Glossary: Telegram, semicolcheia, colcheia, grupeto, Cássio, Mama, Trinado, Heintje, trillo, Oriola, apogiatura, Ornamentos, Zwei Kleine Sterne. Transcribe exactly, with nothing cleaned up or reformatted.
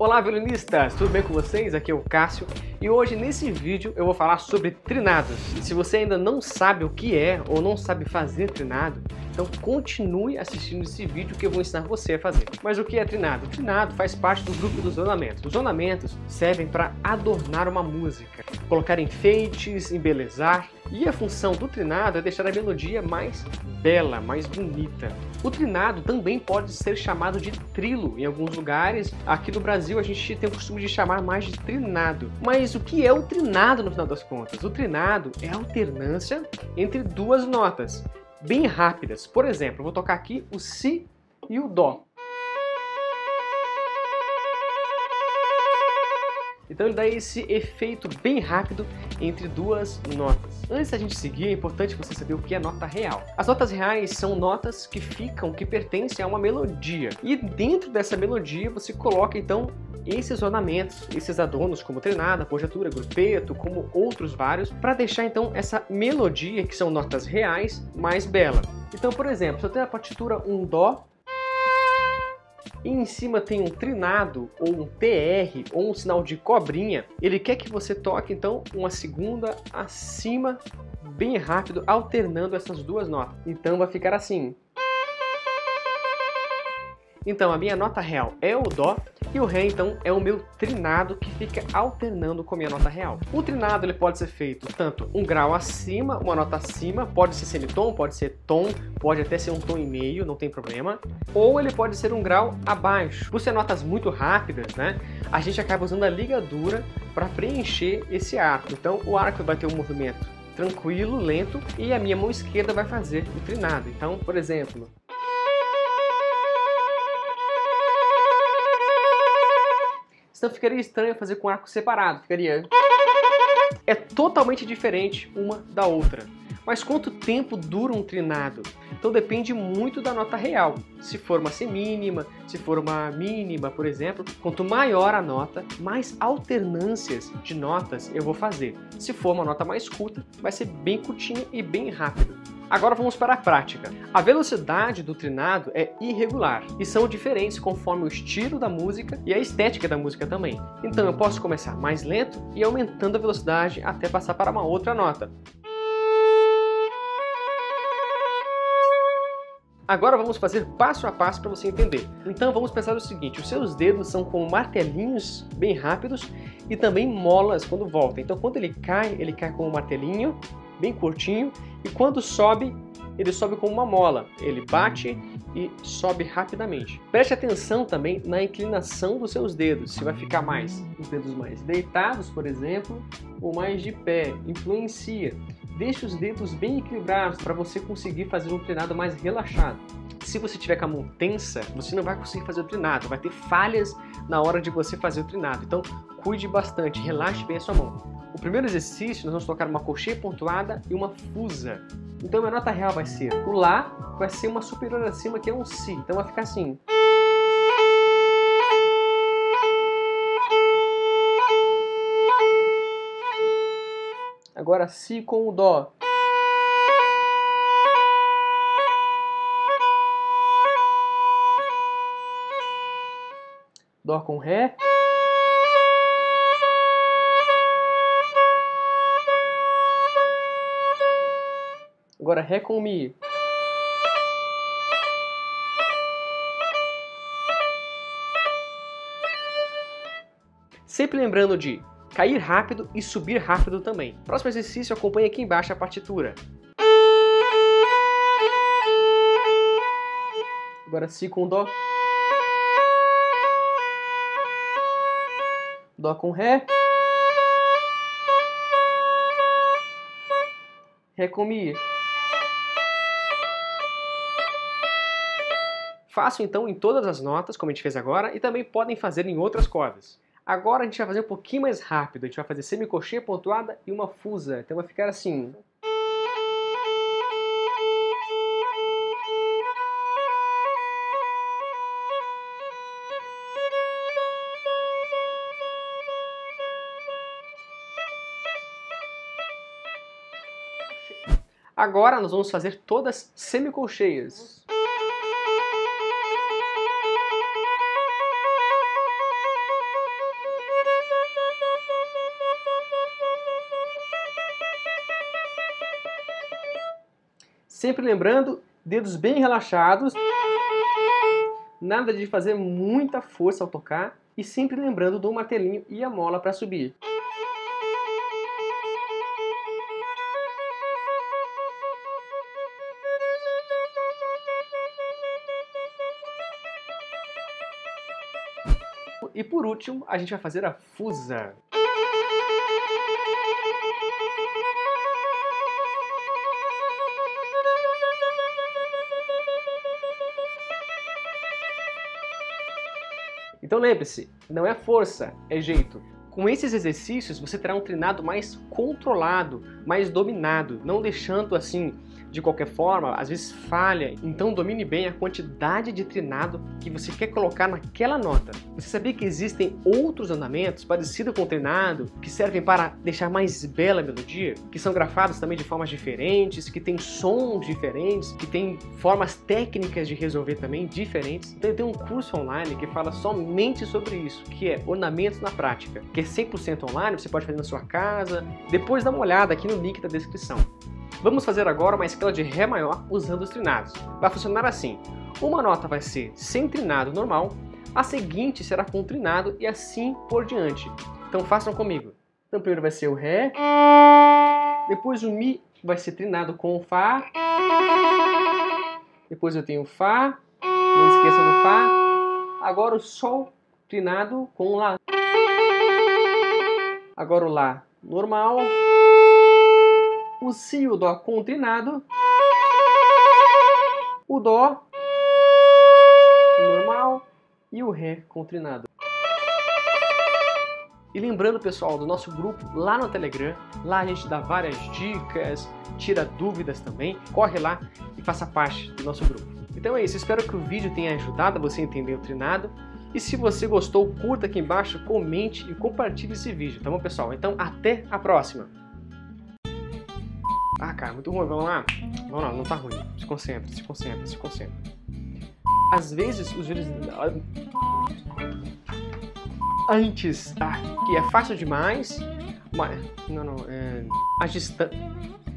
Olá violinistas, tudo bem com vocês? Aqui é o Cássio e hoje nesse vídeo eu vou falar sobre trinados. Se você ainda não sabe o que é ou não sabe fazer trinado, então continue assistindo esse vídeo que eu vou ensinar você a fazer. Mas o que é trinado? Trinado faz parte do grupo dos ornamentos. Os ornamentos servem para adornar uma música, colocar enfeites, embelezar. E a função do trinado é deixar a melodia mais bela, mais bonita. O trinado também pode ser chamado de trillo em alguns lugares. Aqui no Brasil a gente tem o costume de chamar mais de trinado. Mas o que é o trinado no final das contas? O trinado é a alternância entre duas notas bem rápidas. Por exemplo, eu vou tocar aqui o si e o dó. Então ele dá esse efeito bem rápido entre duas notas. Antes da gente seguir, é importante você saber o que é nota real. As notas reais são notas que ficam, que pertencem a uma melodia. E dentro dessa melodia você coloca então esses ornamentos, esses adornos como trinado, apogiatura, grupeto, como outros vários, para deixar então essa melodia, que são notas reais, mais bela. Então, por exemplo, se eu tenho na partitura um dó, e em cima tem um trinado, ou um T R, ou um sinal de cobrinha, ele quer que você toque então uma segunda acima, bem rápido, alternando essas duas notas. Então vai ficar assim. Então a minha nota real é o dó, e o ré então é o meu trinado, que fica alternando com a minha nota real. O trinado ele pode ser feito tanto um grau acima, uma nota acima, pode ser semitom, pode ser tom, pode até ser um tom e meio, não tem problema. Ou ele pode ser um grau abaixo. Por ser notas muito rápidas, né, a gente acaba usando a ligadura para preencher esse arco. Então o arco vai ter um movimento tranquilo, lento, e a minha mão esquerda vai fazer o trinado. Então, por exemplo... Então ficaria estranho fazer com arco separado, ficaria... É totalmente diferente uma da outra. Mas quanto tempo dura um trinado? Então depende muito da nota real. Se for uma semínima, se for uma mínima, por exemplo, quanto maior a nota, mais alternâncias de notas eu vou fazer. Se for uma nota mais curta, vai ser bem curtinha e bem rápido. Agora vamos para a prática. A velocidade do trinado é irregular e são diferentes conforme o estilo da música e a estética da música também. Então eu posso começar mais lento e aumentando a velocidade até passar para uma outra nota. Agora vamos fazer passo a passo para você entender. Então vamos pensar o seguinte, os seus dedos são como martelinhos bem rápidos e também molas quando volta. Então quando ele cai, ele cai com um martelinho bem curtinho e quando sobe, ele sobe com uma mola. Ele bate e sobe rapidamente. Preste atenção também na inclinação dos seus dedos, se vai ficar mais os dedos mais deitados, por exemplo, ou mais de pé, influencia. Deixe os dedos bem equilibrados para você conseguir fazer um trinado mais relaxado. Se você tiver com a mão tensa, você não vai conseguir fazer o trinado, vai ter falhas na hora de você fazer o trinado. Então, cuide bastante, relaxe bem a sua mão. O primeiro exercício, nós vamos tocar uma colcheia pontuada e uma fusa. Então, minha nota real vai ser o lá, vai ser uma superior acima que é um si. Então, vai ficar assim. Agora si com o dó. Dó com ré. Agora ré com mi. Sempre lembrando de cair rápido e subir rápido também. Próximo exercício, acompanhe aqui embaixo a partitura. Agora si com dó. Dó com ré. Ré com mi. Faço então em todas as notas, como a gente fez agora, e também podem fazer em outras cordas. Agora a gente vai fazer um pouquinho mais rápido, a gente vai fazer semicolcheia pontuada e uma fusa, então vai ficar assim. Agora nós vamos fazer todas semicolcheias. Sempre lembrando, dedos bem relaxados. Nada de fazer muita força ao tocar. E sempre lembrando do martelinho e a mola para subir. E por último, a gente vai fazer a fusa. Então lembre-se, não é força, é jeito. Com esses exercícios você terá um trinado mais controlado, mais dominado, não deixando assim de qualquer forma, às vezes falha. Então domine bem a quantidade de trinado que você quer colocar naquela nota. Você sabia que existem outros ornamentos parecidos com o trinado, que servem para deixar mais bela a melodia? Que são grafados também de formas diferentes, que têm sons diferentes, que têm formas técnicas de resolver também diferentes. Então eu tenho um curso online que fala somente sobre isso, que é Ornamentos na Prática, que é cem por cento online, você pode fazer na sua casa. Depois dá uma olhada aqui no link da descrição. Vamos fazer agora uma escala de Ré maior usando os trinados. Vai funcionar assim. Uma nota vai ser sem trinado normal, a seguinte será com trinado e assim por diante. Então façam comigo. Então primeiro vai ser o Ré, depois o Mi vai ser trinado com o Fá, depois eu tenho o Fá, não esqueça do Fá, agora o Sol trinado com o Lá, agora o Lá normal, o Si e o Dó com o trinado, o Dó normal e o Ré com o trinado. E lembrando, pessoal, do nosso grupo lá no Telegram, lá a gente dá várias dicas, tira dúvidas também, corre lá e faça parte do nosso grupo. Então é isso, espero que o vídeo tenha ajudado você a entender o trinado. E se você gostou, curta aqui embaixo, comente e compartilhe esse vídeo, tá bom, pessoal? Então até a próxima! Ah, cara, muito ruim, vamos lá. Vamos lá, não tá ruim. Se concentra, se concentra, se concentra. Às vezes, os vídeos... Antes, tá? Que é fácil demais, mas... Não, não, é... A distância...